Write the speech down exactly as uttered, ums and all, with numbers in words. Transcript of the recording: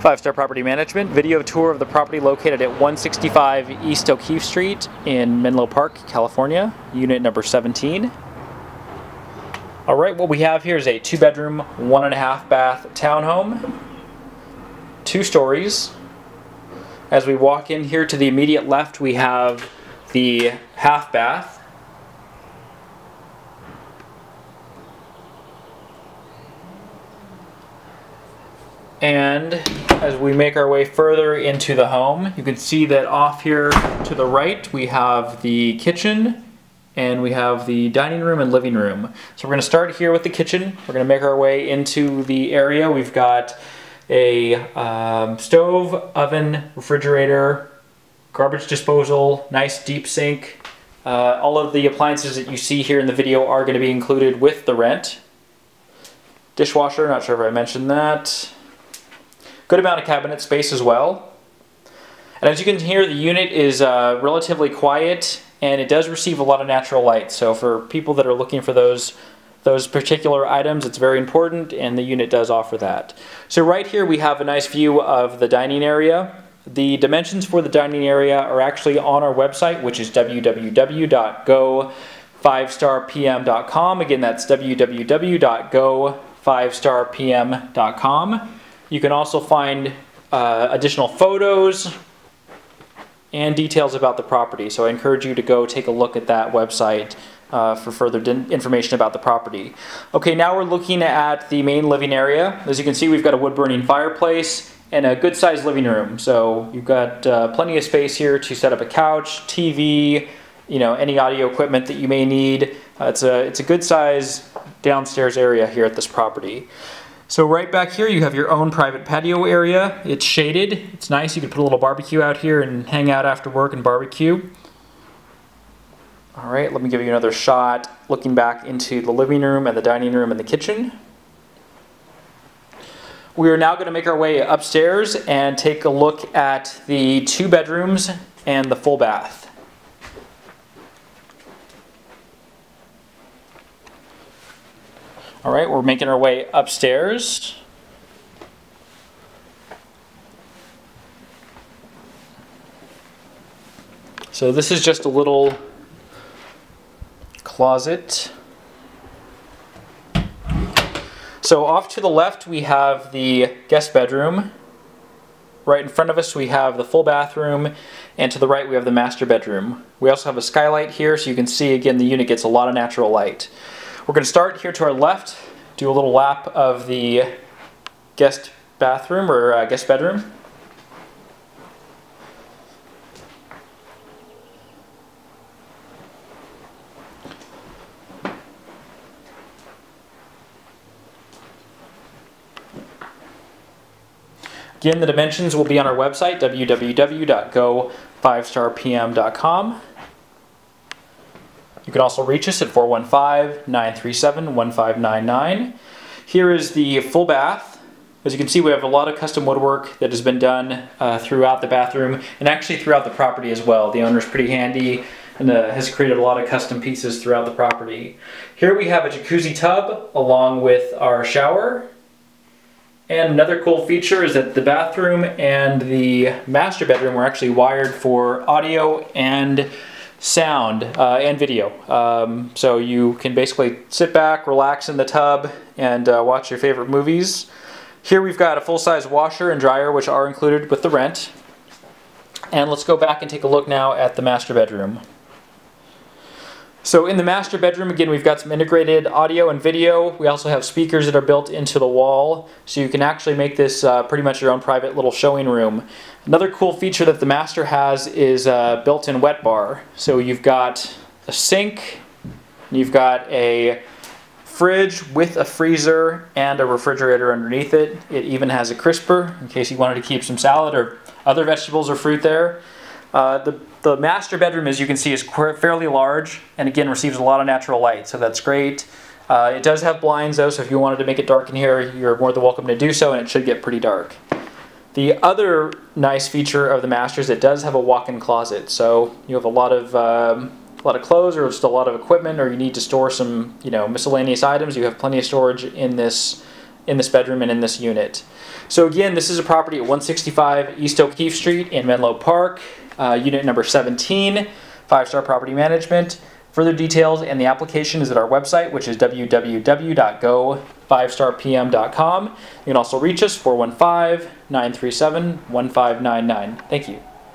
Five-star property management, video tour of the property located at one sixty-five East O'Keefe Street in Menlo Park, California, unit number seventeen. All right, what we have here is a two-bedroom, one-and-a-half-bath townhome, two stories. As we walk in here to the immediate left, we have the half-bath. And as we make our way further into the home, you can see that off here to the right, we have the kitchen and we have the dining room and living room. So we're gonna start here with the kitchen. We're gonna make our way into the area. We've got a um, stove, oven, refrigerator, garbage disposal, nice deep sink. Uh, all of the appliances that you see here in the video are gonna be included with the rent. Dishwasher, not sure if I mentioned that. Good amount of cabinet space as well. And as you can hear, the unit is uh, relatively quiet, and it does receive a lot of natural light. So for people that are looking for those those particular items, it's very important, and the unit does offer that. So right here we have a nice view of the dining area. The dimensions for the dining area are actually on our website, which is w w w dot go five star p m dot com. Again, that's w w w dot go five star p m dot com. You can also find uh, additional photos and details about the property. So I encourage you to go take a look at that website uh, for further information about the property. Okay, now we're looking at the main living area. As you can see, we've got a wood-burning fireplace and a good-sized living room. So you've got uh, plenty of space here to set up a couch, T V, you know, any audio equipment that you may need. Uh, it's a, it's a good-sized downstairs area here at this property. So right back here you have your own private patio area. It's shaded, it's nice. You can put a little barbecue out here and hang out after work and barbecue. All right, let me give you another shot looking back into the living room and the dining room and the kitchen. We are now gonna make our way upstairs and take a look at the two bedrooms and the full bath. All right, we're making our way upstairs. So this is just a little closet. So off to the left, we have the guest bedroom. Right in front of us, we have the full bathroom, and to the right, we have the master bedroom. We also have a skylight here, so you can see, again, the unit gets a lot of natural light. We're going to start here to our left, do a little lap of the guest bathroom or uh, guest bedroom. Again, the dimensions will be on our website, w w w dot go five star p m dot com. You can also reach us at four one five, nine three seven, one five nine nine. Here is the full bath. As you can see, we have a lot of custom woodwork that has been done uh, throughout the bathroom and actually throughout the property as well. The owner's pretty handy and uh, has created a lot of custom pieces throughout the property. Here we have a jacuzzi tub along with our shower. And another cool feature is that the bathroom and the master bedroom were actually wired for audio and sound uh, and video. Um, so you can basically sit back, relax in the tub, and uh, watch your favorite movies. Here we've got a full-size washer and dryer, which are included with the rent. And let's go back and take a look now at the master bedroom. So in the master bedroom, again, we've got some integrated audio and video. We also have speakers that are built into the wall, so you can actually make this uh, pretty much your own private little showing room. Another cool feature that the master has is a built-in wet bar. So you've got a sink, you've got a fridge with a freezer and a refrigerator underneath it. It even has a crisper in case you wanted to keep some salad or other vegetables or fruit there. Uh, the, the master bedroom, as you can see, is fairly large and, again, receives a lot of natural light, so that's great. Uh, it does have blinds, though, so if you wanted to make it dark in here, you're more than welcome to do so, and it should get pretty dark. The other nice feature of the master is it does have a walk-in closet, so you have a lot of, um, a lot of clothes or just a lot of equipment, or you need to store some, you know, miscellaneous items. You have plenty of storage in this, in this bedroom and in this unit. So again, this is a property at one sixty-five East O'Keefe Street in Menlo Park, uh, unit number seventeen, Five-Star Property Management. Further details and the application is at our website, which is w w w dot go five star p m dot com. You can also reach us, four one five, nine three seven, one five nine nine. Thank you.